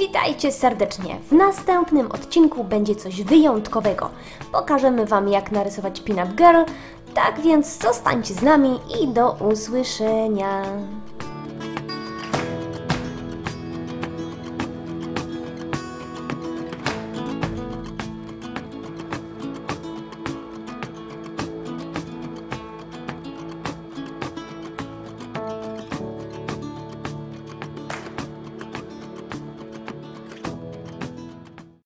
Witajcie serdecznie! W następnym odcinku będzie coś wyjątkowego. Pokażemy Wam, jak narysować Peanut Girl, tak więc zostańcie z nami i do usłyszenia!